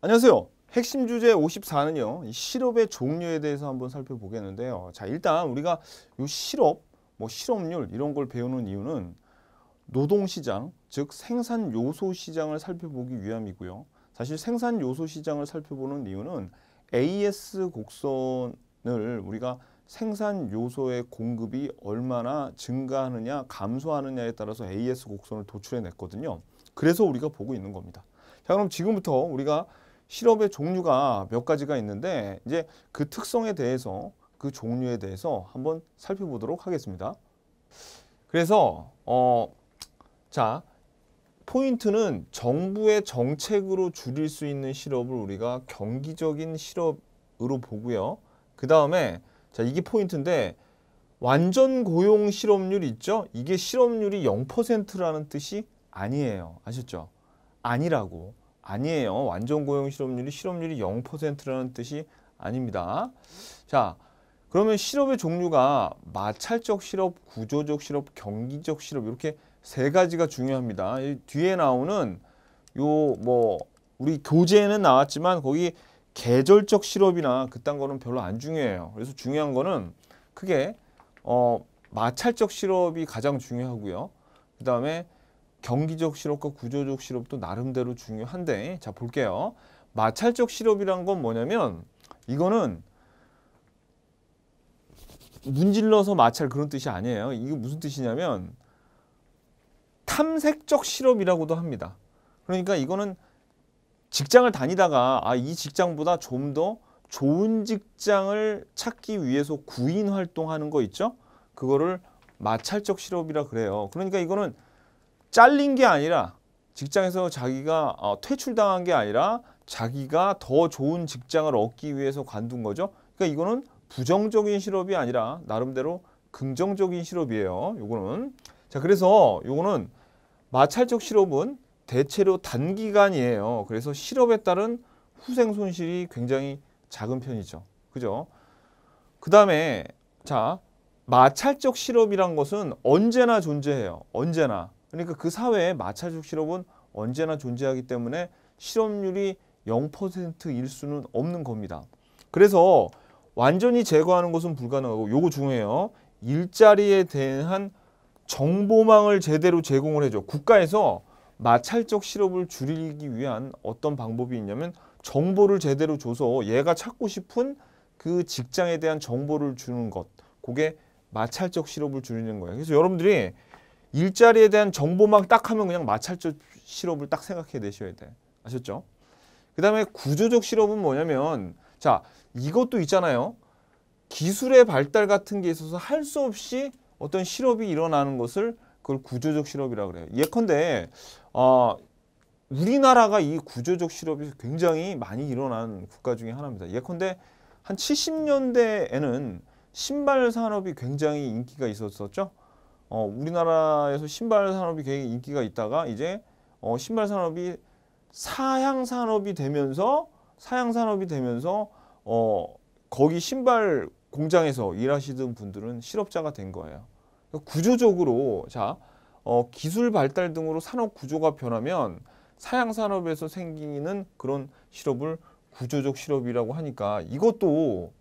안녕하세요. 핵심 주제 54는요. 이 실업의 종류에 대해서 한번 살펴보겠는데요. 자, 일단 우리가 이 실업, 실업률 이런 걸 배우는 이유는 노동시장, 즉 생산요소 시장을 살펴보기 위함이고요. 사실 생산요소 시장을 살펴보는 이유는 AS 곡선을 우리가 생산요소의 공급이 얼마나 증가하느냐, 감소하느냐에 따라서 AS 곡선을 도출해냈거든요. 그래서 우리가 보고 있는 겁니다. 자, 그럼 지금부터 우리가 실업의 종류가 몇 가지가 있는데 이제 그 특성에 대해서 그 종류에 대해서 한번 살펴보도록 하겠습니다. 그래서 자, 포인트는 정부의 정책으로 줄일 수 있는 실업을 우리가 경기적인 실업으로 보고요. 그 다음에 자, 이게 포인트인데 완전 고용 실업률 있죠? 이게 실업률이 0%라는 뜻이 아니에요. 아셨죠? 아니라고. 아니에요. 완전 고용 실업률이 0%라는 뜻이 아닙니다. 자, 그러면 실업의 종류가 마찰적 실업, 구조적 실업, 경기적 실업 이렇게 세 가지가 중요합니다. 이 뒤에 나오는 요 우리 교재에는 나왔지만 거기 계절적 실업이나 그딴 거는 별로 안 중요해요. 그래서 중요한 거는 크게 마찰적 실업이 가장 중요하고요. 그다음에 경기적 실업과 구조적 실업도 나름대로 중요한데 자, 볼게요. 마찰적 실업이란 건 뭐냐면 이거는 문질러서 마찰 그런 뜻이 아니에요. 이게 무슨 뜻이냐면 탐색적 실업이라고도 합니다. 그러니까 이거는 직장을 다니다가 아, 이 직장보다 좀 더 좋은 직장을 찾기 위해서 구인 활동하는 거 있죠? 그거를 마찰적 실업이라 그래요. 그러니까 이거는 잘린 게 아니라 직장에서 자기가 퇴출당한 게 아니라 자기가 더 좋은 직장을 얻기 위해서 관둔 거죠. 그러니까 이거는 부정적인 실업이 아니라 나름대로 긍정적인 실업이에요. 요거는 자, 그래서 요거는 마찰적 실업은 대체로 단기간이에요. 그래서 실업에 따른 후생 손실이 굉장히 작은 편이죠. 그죠? 그다음에 자, 마찰적 실업이란 것은 언제나 존재해요. 언제나. 그러니까 그 사회에 마찰적 실업은 언제나 존재하기 때문에 실업률이 0%일 수는 없는 겁니다. 그래서 완전히 제거하는 것은 불가능하고 요거 중요해요. 일자리에 대한 정보망을 제대로 제공을 해줘. 국가에서 마찰적 실업을 줄이기 위한 어떤 방법이 있냐면 정보를 제대로 줘서 얘가 찾고 싶은 그 직장에 대한 정보를 주는 것. 그게 마찰적 실업을 줄이는 거예요. 그래서 여러분들이 일자리에 대한 정보만 딱 하면 그냥 마찰적 실업을 딱 생각해 내셔야 돼. 아셨죠? 그 다음에 구조적 실업은 뭐냐면 자, 이것도 있잖아요. 기술의 발달 같은 게 있어서 할 수 없이 어떤 실업이 일어나는 것을 그걸 구조적 실업이라고 그래요. 예컨대 우리나라가 이 구조적 실업이 굉장히 많이 일어난 국가 중에 하나입니다. 예컨대 한 70년대에는 신발 산업이 굉장히 인기가 있었었죠. 우리나라에서 신발 산업이 굉장히 인기가 있다가 이제 신발 산업이 사양 산업이 되면서 거기 신발 공장에서 일하시던 분들은 실업자가 된 거예요. 구조적으로 자, 기술 발달 등으로 산업 구조가 변하면 사양 산업에서 생기는 그런 실업을 구조적 실업이라고 하니까 이것도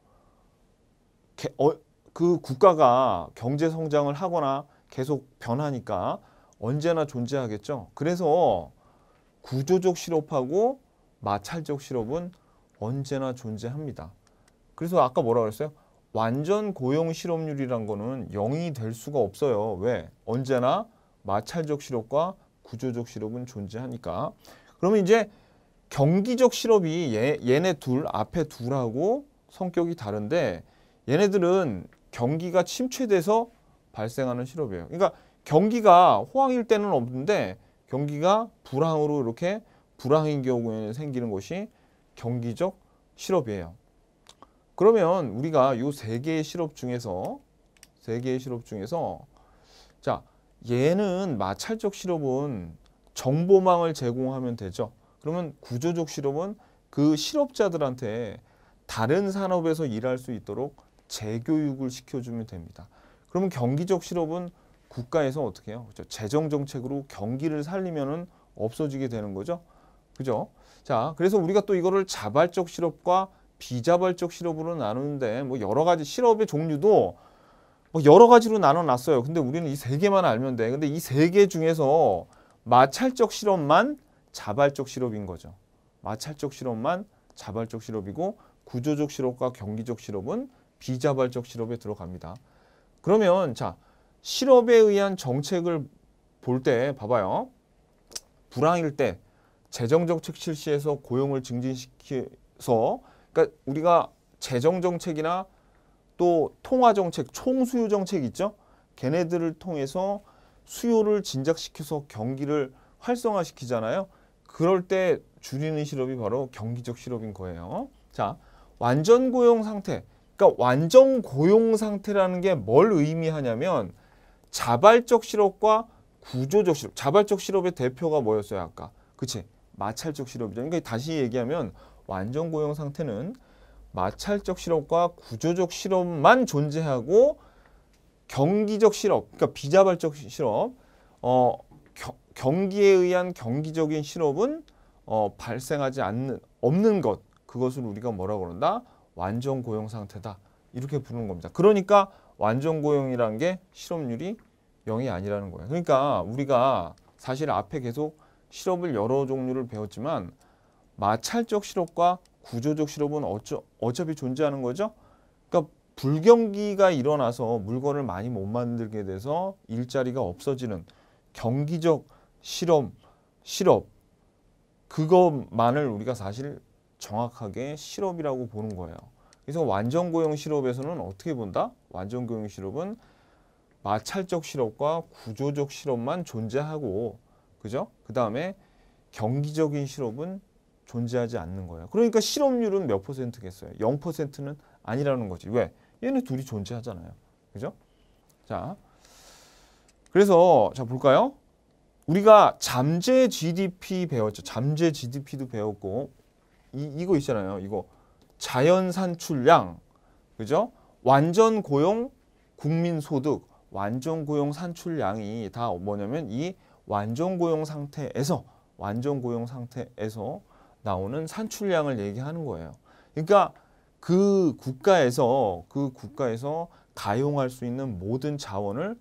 그 국가가 경제 성장을 하거나 계속 변하니까 언제나 존재하겠죠. 그래서 구조적 실업하고 마찰적 실업은 언제나 존재합니다. 그래서 아까 뭐라 그랬어요? 완전 고용 실업률이란 거는 0이 될 수가 없어요. 왜? 언제나 마찰적 실업과 구조적 실업은 존재하니까. 그러면 이제 경기적 실업이 얘네 둘, 앞에 둘하고 성격이 다른데 얘네들은 경기가 침체돼서 발생하는 실업이에요. 그러니까 경기가 호황일 때는 없는데 경기가 불황으로 이렇게 불황인 경우에는 생기는 것이 경기적 실업이에요. 그러면 우리가 요 세 개의 실업 중에서 자, 얘는 마찰적 실업은 정보망을 제공하면 되죠. 그러면 구조적 실업은 그 실업자들한테 다른 산업에서 일할 수 있도록 재교육을 시켜주면 됩니다. 그러면 경기적 실업은 국가에서 어떻게 해요? 그렇죠? 재정 정책으로 경기를 살리면은 없어지게 되는 거죠. 그죠? 자, 그래서 우리가 또 이거를 자발적 실업과 비자발적 실업으로 나누는데 뭐 여러 가지 실업의 종류도 뭐 여러 가지로 나눠놨어요. 근데 우리는 이 세 개만 알면 돼. 근데 이 세 개 중에서 마찰적 실업만 자발적 실업인 거죠. 마찰적 실업만 자발적 실업이고 구조적 실업과 경기적 실업은 비자발적 실업에 들어갑니다. 그러면 자, 실업에 의한 정책을 볼 때 봐봐요. 불황일 때 재정정책 실시해서 고용을 증진시켜서, 그러니까 우리가 재정정책이나 또 통화정책, 총수요정책 있죠? 걔네들을 통해서 수요를 진작시켜서 경기를 활성화시키잖아요. 그럴 때 줄이는 실업이 바로 경기적 실업인 거예요. 자, 완전 고용 상태. 그러니까 완전 고용 상태라는 게 뭘 의미하냐면 자발적 실업과 구조적 실업. 자발적 실업의 대표가 뭐였어요, 아까? 그치? 마찰적 실업이죠. 그러니까 다시 얘기하면 완전 고용 상태는 마찰적 실업과 구조적 실업만 존재하고 경기적 실업, 그러니까 비자발적 실업, 경기에 의한 경기적인 실업은 발생하지 않는, 없는 것. 그것을 우리가 뭐라고 그런다? 완전 고용 상태다. 이렇게 부르는 겁니다. 그러니까 완전 고용이라는 게 실업률이 0이 아니라는 거예요. 그러니까 우리가 사실 앞에 계속 실업을 여러 종류를 배웠지만 마찰적 실업과 구조적 실업은 어차피 존재하는 거죠. 그러니까 불경기가 일어나서 물건을 많이 못 만들게 돼서 일자리가 없어지는 경기적 실업 그것만을 우리가 사실 정확하게 실업이라고 보는 거예요. 그래서 완전 고용 실업에서는 어떻게 본다? 완전 고용 실업은 마찰적 실업과 구조적 실업만 존재하고, 그죠? 그 다음에 경기적인 실업은 존재하지 않는 거예요. 그러니까 실업률은 몇 퍼센트겠어요? 0%는 아니라는 거지. 왜? 얘네 둘이 존재하잖아요. 그죠? 자, 그래서 자 볼까요? 우리가 잠재 GDP 배웠죠. 잠재 GDP도 배웠고 이거 있잖아요. 이거 자연 산출량, 그죠? 완전 고용, 국민 소득, 완전 고용 산출량이 다 뭐냐면 이 완전 고용 상태에서 나오는 산출량을 얘기하는 거예요. 그러니까 그 국가에서 가용할 수 있는 모든 자원을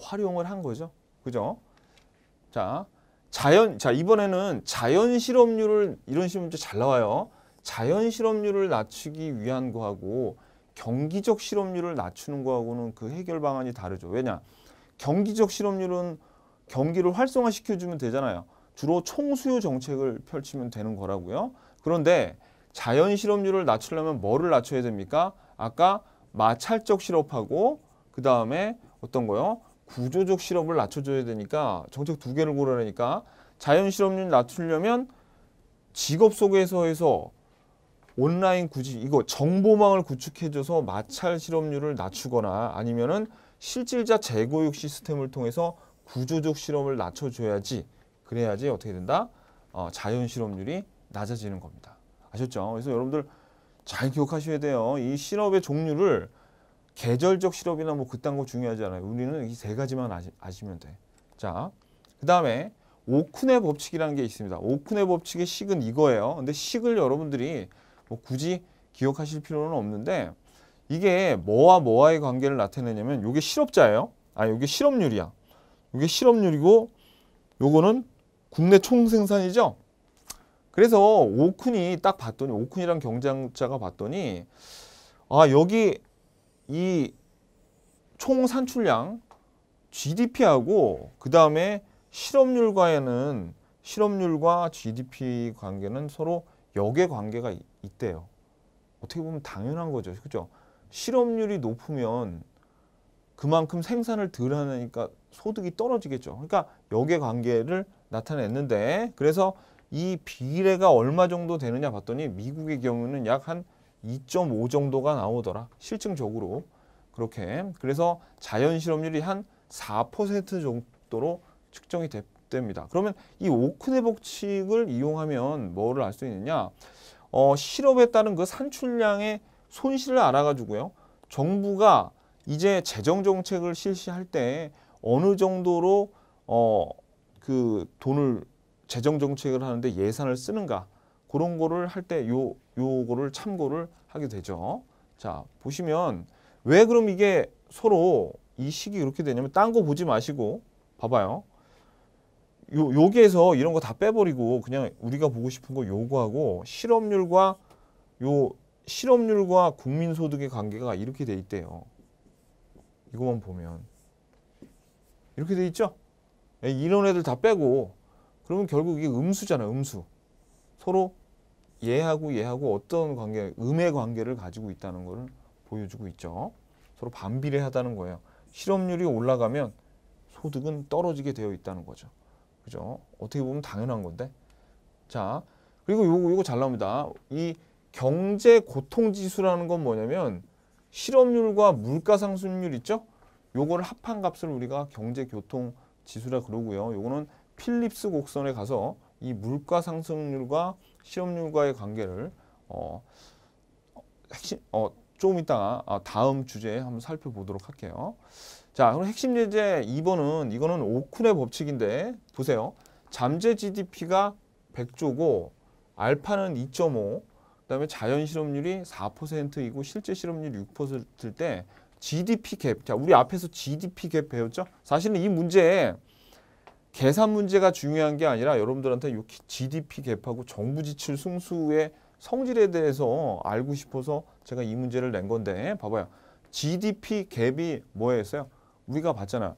활용을 한 거죠. 그죠? 자, 이번에는 자연 실업률을, 이런 실험도 잘 나와요. 자연 실업률을 낮추기 위한 거하고 경기적 실업률을 낮추는 거하고는 그 해결 방안이 다르죠. 왜냐? 경기적 실업률은 경기를 활성화시켜주면 되잖아요. 주로 총수요 정책을 펼치면 되는 거라고요. 그런데 자연 실업률을 낮추려면 뭐를 낮춰야 됩니까? 아까 마찰적 실업하고 그 다음에 어떤 거요? 구조적 실업을 낮춰줘야 되니까 정책 두 개를 고르라니까 자연 실업률 낮추려면 직업 소개서에서 온라인 구직, 이거 정보망을 구축해줘서 마찰 실업률을 낮추거나 아니면은 실질자 재고육 시스템을 통해서 구조적 실업을 낮춰줘야지. 그래야지 어떻게 된다? 자연 실업률이 낮아지는 겁니다. 아셨죠? 그래서 여러분들 잘 기억하셔야 돼요. 이 실업의 종류를 계절적 실업이나 뭐 그딴 거 중요하지 않아요. 우리는 이 세 가지만 아시면 돼. 자, 그 다음에 오쿤의 법칙이라는 게 있습니다. 오쿤의 법칙의 식은 이거예요. 근데 식을 여러분들이 뭐 굳이 기억하실 필요는 없는데 이게 뭐와 뭐와의 관계를 나타내냐면 요게 실업자예요. 아, 요게 실업률이야. 요게 실업률이고 요거는 국내 총생산이죠. 그래서 오쿤이 딱 봤더니 오쿤이란 경제학자가 봤더니 아, 여기 이 총 산출량 GDP하고 그 다음에 실업률과 GDP 관계는 서로 역의 관계가 있대요. 어떻게 보면 당연한 거죠. 그죠? 실업률이 높으면 그만큼 생산을 덜 하니까 소득이 떨어지겠죠. 그러니까 역의 관계를 나타냈는데 그래서 이 비례가 얼마 정도 되느냐 봤더니 미국의 경우는 약 한 2.5 정도가 나오더라. 실증적으로 그렇게. 그래서 자연 실업률이 한 4% 정도로 측정이 됩니다. 그러면 이 오쿤의 법칙을 이용하면 뭐를 알 수 있느냐? 실업에 따른 그 산출량의 손실을 알아가지고요. 정부가 이제 재정 정책을 실시할 때 어느 정도로 그 돈을 재정 정책을 하는데 예산을 쓰는가, 그런 거를 할 때 요거를 참고를 하게 되죠. 자, 보시면 왜 그럼 이게 서로 이 식이 이렇게 되냐면, 딴 거 보지 마시고 봐봐요. 여기에서 이런 거 다 빼버리고 그냥 우리가 보고 싶은 거 요거하고 실업률과 요 실업률과 국민소득의 관계가 이렇게 돼 있대요. 이것만 보면 이렇게 돼 있죠? 이런 애들 다 빼고 그러면 결국 이게 음수잖아요. 음수. 서로 얘하고 얘하고 어떤 관계, 음의 관계를 가지고 있다는 걸 보여주고 있죠. 서로 반비례하다는 거예요. 실업률이 올라가면 소득은 떨어지게 되어 있다는 거죠. 그죠? 어떻게 보면 당연한 건데. 자, 그리고 요거 잘 나옵니다. 이 경제 고통지수라는 건 뭐냐면 실업률과 물가상승률 있죠? 요거를 합한 값을 우리가 경제 교통지수라 그러고요. 요거는 필립스 곡선에 가서 이 물가상승률과 실업률과의 관계를 좀 이따가 다음 주제에 한번 살펴보도록 할게요. 자, 그럼 핵심 예제 2번은 이거는 오쿤의 법칙인데 보세요. 잠재 GDP가 100조고 알파는 2.5, 그다음에 자연 실업률이 4%이고 실제 실업률이 6%일 때 GDP 갭. 자, 우리 앞에서 GDP 갭 배웠죠? 사실은 이 문제에 계산 문제가 중요한 게 아니라 여러분들한테 이 GDP 갭하고 정부 지출 승수의 성질에 대해서 알고 싶어서 제가 이 문제를 낸 건데, 봐봐요. GDP 갭이 뭐였어요? 우리가 봤잖아요.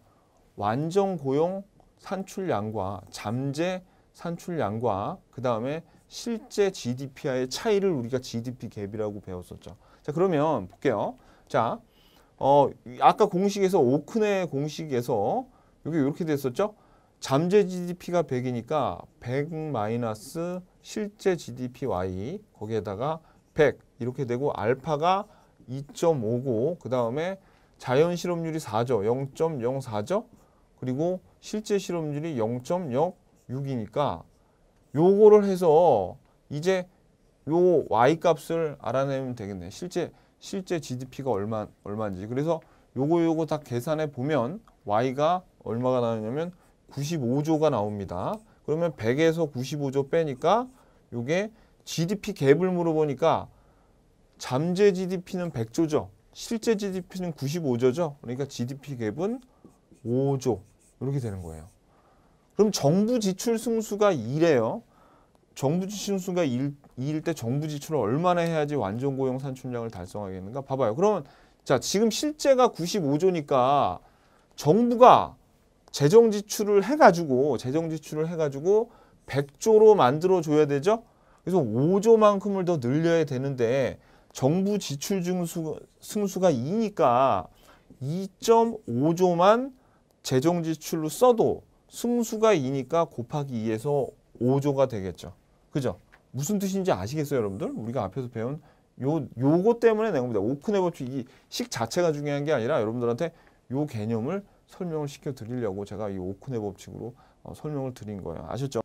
완전 고용 산출량과 잠재 산출량과 그 다음에 실제 GDP와의 차이를 우리가 GDP 갭이라고 배웠었죠. 자, 그러면 볼게요. 자, 아까 공식에서 오쿤의 공식에서 여기 이렇게 됐었죠. 잠재 GDP가 100이니까 100 마이너스 실제 GDPY 거기에다가 100 이렇게 되고 알파가 2.5고 그 다음에 자연 실업률이 4죠. 0.04죠. 그리고 실제 실업률이 0.06이니까 요거를 해서 이제 요 Y값을 알아내면 되겠네. 실제 GDP가 얼마인지. 그래서 요거 다 계산해 보면 Y가 얼마가 나오냐면 95조가 나옵니다. 그러면 100에서 95조 빼니까 요게 GDP 갭을 물어보니까 잠재 GDP는 100조죠. 실제 GDP는 95조죠. 그러니까 GDP 갭은 5조 이렇게 되는 거예요. 그럼 정부 지출 승수가 2래요. 정부 지출 승수가 2일 때 정부 지출을 얼마나 해야지 완전 고용 산출량을 달성하겠는가? 봐봐요. 그러면 자, 지금 실제가 95조니까 정부가 재정 지출을 해가지고 100조로 만들어줘야 되죠. 그래서 5조만큼을 더 늘려야 되는데 정부 지출 승수가 2니까 2.5조만 재정 지출로 써도 승수가 2니까 곱하기 2에서 5조가 되겠죠. 그죠? 무슨 뜻인지 아시겠어요, 여러분들? 우리가 앞에서 배운 요거 때문에 낸 겁니다. 오픈의 법칙, 이 식 자체가 중요한 게 아니라 여러분들한테 요 개념을 설명을 시켜드리려고 제가 이 오쿤의 법칙으로 설명을 드린 거예요. 아셨죠?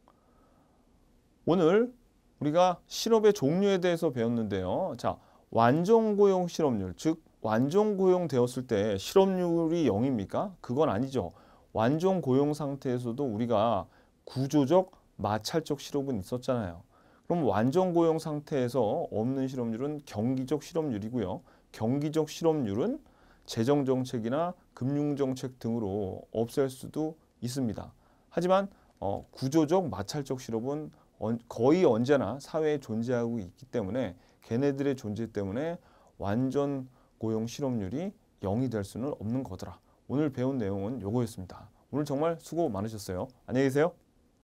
오늘 우리가 실업의 종류에 대해서 배웠는데요. 자, 완전고용 실업률, 즉 완전고용 되었을 때 실업률이 0입니까? 그건 아니죠. 완전고용 상태에서도 우리가 구조적, 마찰적 실업은 있었잖아요. 그럼 완전고용 상태에서 없는 실업률은 경기적 실업률이고요. 경기적 실업률은 재정정책이나 금융정책 등으로 없앨 수도 있습니다. 하지만 구조적, 마찰적 실업은 거의 언제나 사회에 존재하고 있기 때문에 걔네들의 존재 때문에 완전 고용 실업률이 0이 될 수는 없는 거더라. 오늘 배운 내용은 요거였습니다. 오늘 정말 수고 많으셨어요. 안녕히 계세요.